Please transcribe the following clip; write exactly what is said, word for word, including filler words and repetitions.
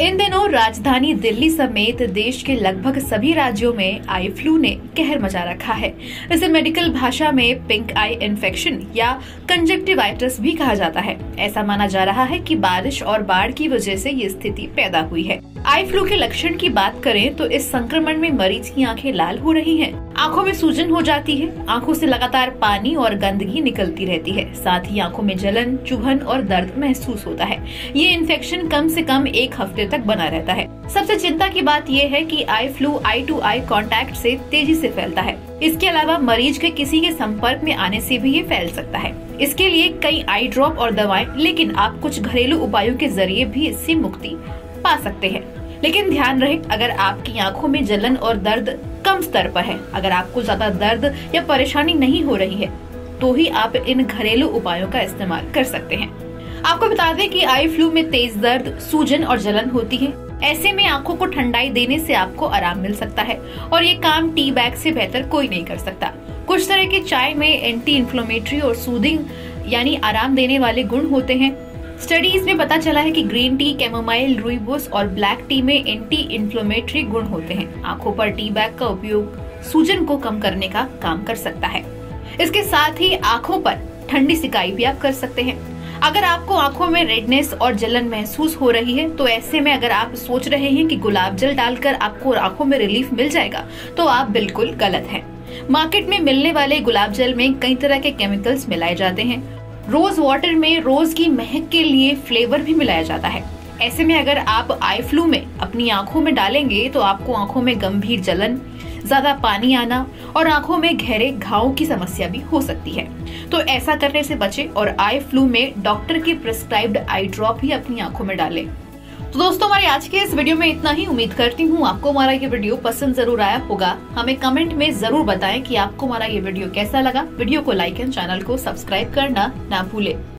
इन दिनों राजधानी दिल्ली समेत देश के लगभग सभी राज्यों में आई फ्लू ने कहर मचा रखा है। इसे मेडिकल भाषा में पिंक आई इन्फेक्शन या कंजक्टिवाइटिस भी कहा जाता है। ऐसा माना जा रहा है कि बारिश और बाढ़ की वजह से ये स्थिति पैदा हुई है। आई फ्लू के लक्षण की बात करें तो इस संक्रमण में मरीज की आंखें लाल हो रही हैं, आंखों में सूजन हो जाती है, आंखों से लगातार पानी और गंदगी निकलती रहती है, साथ ही आंखों में जलन, चुभन और दर्द महसूस होता है। ये इन्फेक्शन कम से कम एक हफ्ते तक बना रहता है। सबसे चिंता की बात यह है कि eye flu eye to eye contact से तेजी से फैलता है। इसके अलावा मरीज के किसी के संपर्क में आने से भी ये फैल सकता है। इसके लिए कई आई ड्रॉप और दवाएं, लेकिन आप कुछ घरेलू उपायों के जरिए भी इससे मुक्ति पा सकते हैं। लेकिन ध्यान रहे, अगर आपकी आंखों में जलन और दर्द कम स्तर पर है, अगर आपको ज्यादा दर्द या परेशानी नहीं हो रही है, तो ही आप इन घरेलू उपायों का इस्तेमाल कर सकते हैं। आपको बता दें कि आई फ्लू में तेज दर्द, सूजन और जलन होती है। ऐसे में आंखों को ठंडाई देने से आपको आराम मिल सकता है और ये काम टी बैग से बेहतर कोई नहीं कर सकता। कुछ तरह की चाय में एंटी इन्फ्लेमेटरी और सूदिंग यानी आराम देने वाले गुण होते हैं। स्टडीज में पता चला है कि ग्रीन टी, कैमोमाइल, रूईबुस और ब्लैक टी में एंटी इन्फ्लेमेटरी गुण होते हैं। आंखों पर टी बैग का उपयोग सूजन को कम करने का काम कर सकता है। इसके साथ ही आंखों पर ठंडी सिकाई भी आप कर सकते हैं। अगर आपको आंखों में रेडनेस और जलन महसूस हो रही है, तो ऐसे में अगर आप सोच रहे हैं कि गुलाब जल डालकर आपको आंखों में रिलीफ मिल जाएगा, तो आप बिल्कुल गलत हैं। मार्केट में मिलने वाले गुलाब जल में कई तरह के केमिकल्स मिलाए जाते हैं। रोज वाटर में रोज की महक के लिए फ्लेवर भी मिलाया जाता है। ऐसे में अगर आप आई फ्लू में अपनी आंखों में डालेंगे, तो आपको आंखों में गंभीर जलन, ज्यादा पानी आना और आंखों में गहरे घावों की समस्या भी हो सकती है। तो ऐसा करने से बचें और आई फ्लू में डॉक्टर के प्रिस्क्राइब्ड आई ड्रॉप ही अपनी आंखों में डालें। तो दोस्तों, हमारे आज के इस वीडियो में इतना ही। उम्मीद करती हूँ आपको हमारा ये वीडियो पसंद जरूर आया होगा। हमें कमेंट में जरूर बताएं कि आपको हमारा ये वीडियो कैसा लगा। वीडियो को लाइक एंड चैनल को सब्सक्राइब करना ना भूले।